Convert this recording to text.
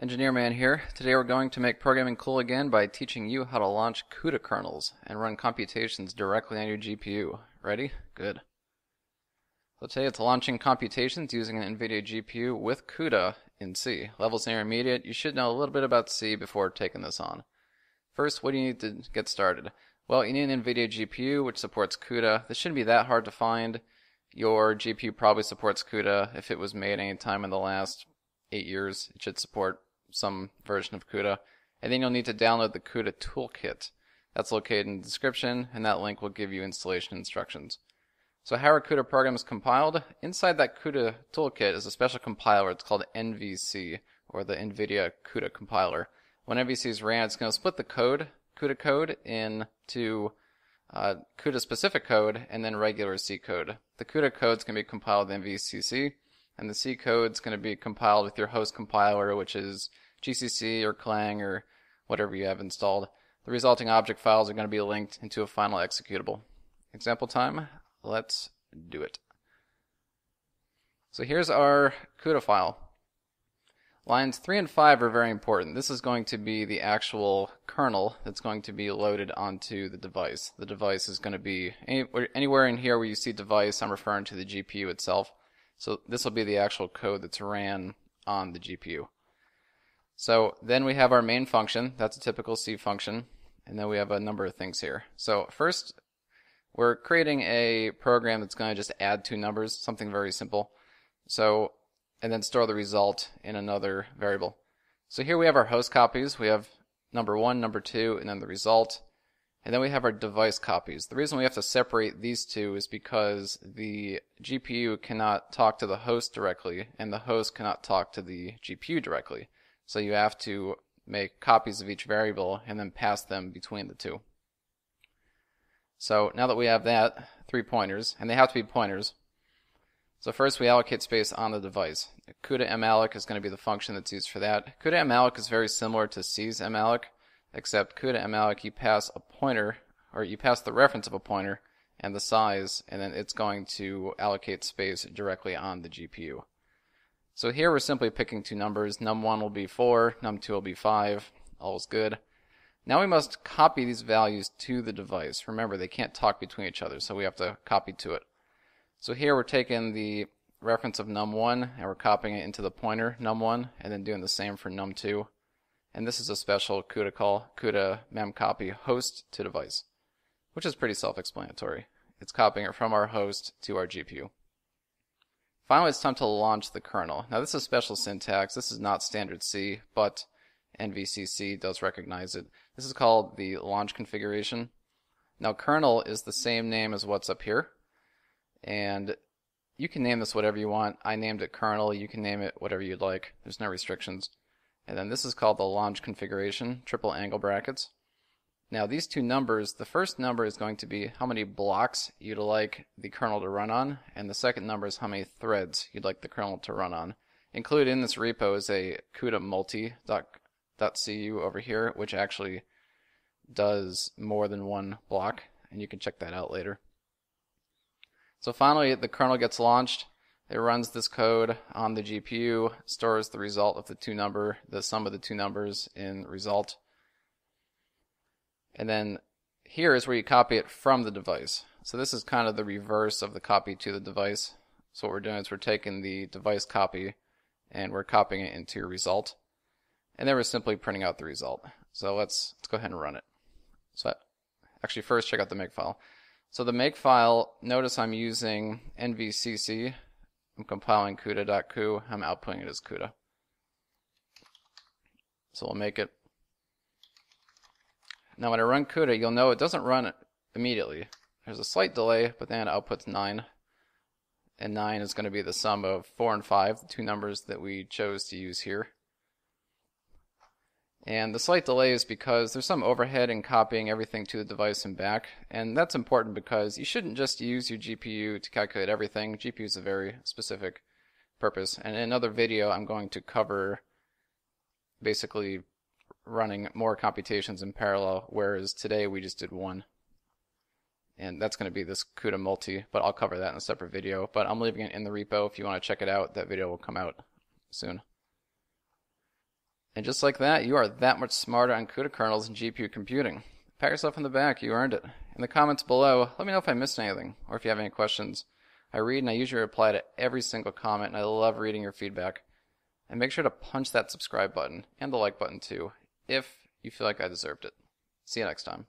Engineer Man here. Today we're going to make programming cool again by teaching you how to launch CUDA kernels and run computations directly on your GPU. Ready? Good. So today it's launching computations using an NVIDIA GPU with CUDA in C. Levels intermediate. You should know a little bit about C before taking this on. First, what do you need to get started? Well, you need an NVIDIA GPU which supports CUDA. This shouldn't be that hard to find. Your GPU probably supports CUDA. If it was made any time in the last 8 years, it should support some version of CUDA, and then you'll need to download the CUDA toolkit. That's located in the description, and that link will give you installation instructions. So how are CUDA programs compiled? Inside that CUDA toolkit is a special compiler. It's called NVC, or the NVIDIA CUDA compiler. When NVC is ran, it's going to split the code, CUDA code, into CUDA specific code and then regular C code. The CUDA code is going to be compiled with NVCC, and the C code is going to be compiled with your host compiler, which is GCC or Clang or whatever you have installed. The resulting object files are going to be linked into a final executable. Example time. Let's do it. So here's our CUDA file. Lines 3 and 5 are very important. This is going to be the actual kernel that's going to be loaded onto the device. The device is going to be anywhere in here where you see device, I'm referring to the GPU itself. So this will be the actual code that's ran on the GPU. So then we have our main function. That's a typical C function. And then we have a number of things here. So first, we're creating a program that's going to just add two numbers, something very simple. So, and then store the result in another variable. So here we have our host copies. We have number 1, number 2, and then the result. And then we have our device copies. The reason we have to separate these two is because the GPU cannot talk to the host directly, and the host cannot talk to the GPU directly. So you have to make copies of each variable and then pass them between the two. So now that we have that, 3 pointers, and they have to be pointers. So first we allocate space on the device. cudaMalloc is going to be the function that's used for that. cudaMalloc is very similar to C's malloc, except cudaMalloc, you pass a pointer, or you pass the reference of a pointer and the size, and then it's going to allocate space directly on the GPU. So here we're simply picking two numbers. Num1 will be 4, num2 will be 5, all's good. Now we must copy these values to the device. Remember, they can't talk between each other, so we have to copy to it. So here we're taking the reference of num1 and we're copying it into the pointer num1, and then doing the same for num2. And this is a special CUDA call, CUDA memcopy host to device, which is pretty self-explanatory. It's copying it from our host to our GPU. Finally, it's time to launch the kernel. Now this is special syntax. This is not standard C, but NVCC does recognize it. This is called the launch configuration. Now kernel is the same name as what's up here, and you can name this whatever you want. I named it kernel. You can name it whatever you'd like. There's no restrictions. And then this is called the launch configuration, triple angle brackets. Now these two numbers, the first number is going to be how many blocks you'd like the kernel to run on, and the second number is how many threads you'd like the kernel to run on. Included in this repo is a cudaMulti.cu over here, which actually does more than one block, and you can check that out later. So finally, the kernel gets launched. It runs this code on the GPU, stores the result of the sum of the two numbers in result. And then here is where you copy it from the device. So this is kind of the reverse of the copy to the device. So what we're doing is we're taking the device copy and we're copying it into your result. And then we're simply printing out the result. So let's go ahead and run it. So actually first check out the makefile. So the makefile, notice I'm using NVCC. I'm compiling CUDA.cu, I'm outputting it as CUDA. So we'll make it. Now when I run CUDA, you'll know it doesn't run immediately. There's a slight delay, but then it outputs 9. And 9 is going to be the sum of 4 and 5, the two numbers that we chose to use here. And the slight delay is because there's some overhead in copying everything to the device and back, and that's important because you shouldn't just use your GPU to calculate everything. GPU is a very specific purpose, and in another video I'm going to cover basically running more computations in parallel, whereas today we just did one. And that's going to be this CUDA multi, but I'll cover that in a separate video. But I'm leaving it in the repo if you want to check it out. That video will come out soon. And just like that, you are that much smarter on CUDA kernels and GPU computing. Pat yourself on the back, you earned it. In the comments below, let me know if I missed anything or if you have any questions. I read and I usually reply to every single comment, and I love reading your feedback. And make sure to punch that subscribe button and the like button too, if you feel like I deserved it. See you next time.